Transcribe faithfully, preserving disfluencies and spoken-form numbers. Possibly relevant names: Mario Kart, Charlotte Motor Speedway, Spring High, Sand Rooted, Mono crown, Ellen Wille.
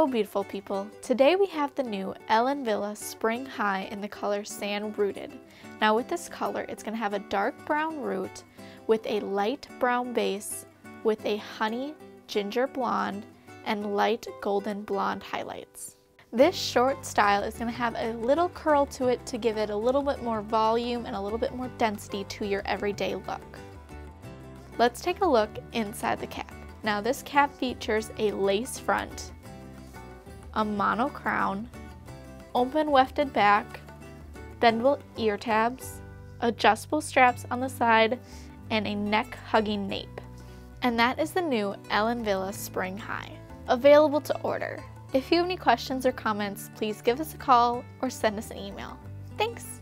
Hello beautiful people! Today we have the new Ellen Wille Spring High in the color Sand Rooted. Now with this color, it's going to have a dark brown root with a light brown base with a honey ginger blonde and light golden blonde highlights. This short style is going to have a little curl to it to give it a little bit more volume and a little bit more density to your everyday look. Let's take a look inside the cap. Now this cap features a lace front, a mono crown, open wefted back, bendable ear tabs, adjustable straps on the side, and a neck hugging nape. And that is the new Ellen Wille Spring High, available to order. If you have any questions or comments, please give us a call or send us an email. Thanks!